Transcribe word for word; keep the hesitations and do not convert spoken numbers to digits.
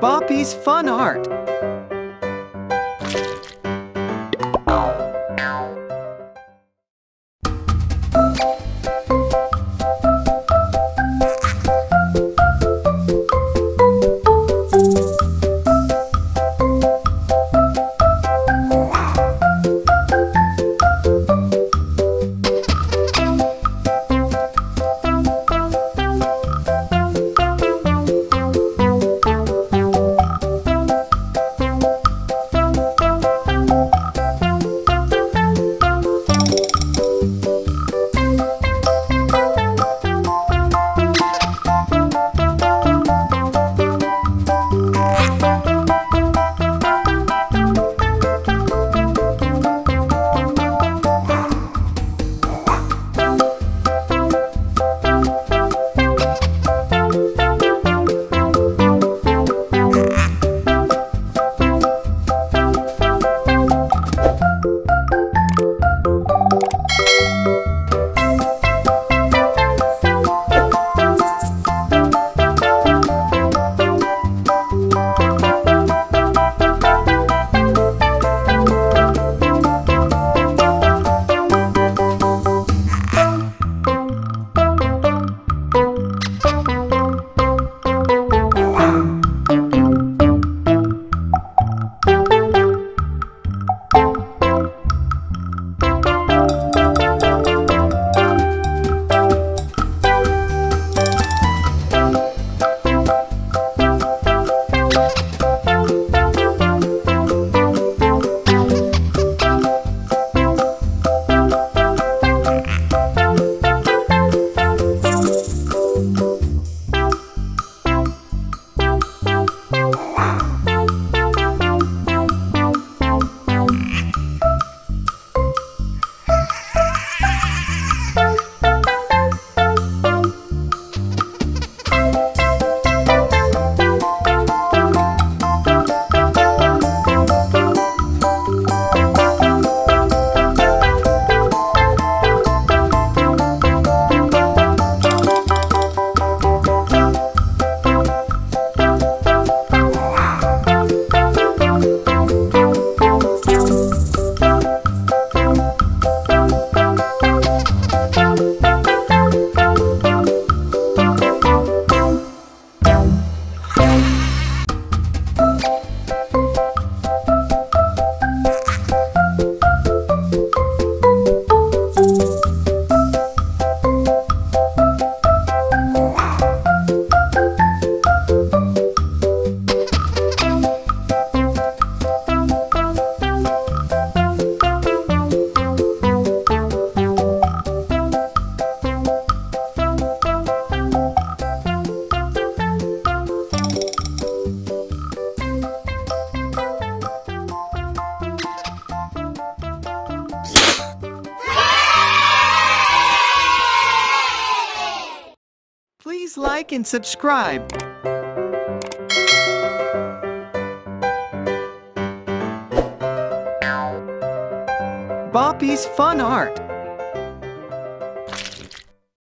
Boppy's Fun Art. Please like and subscribe. Boppy's Fun Art.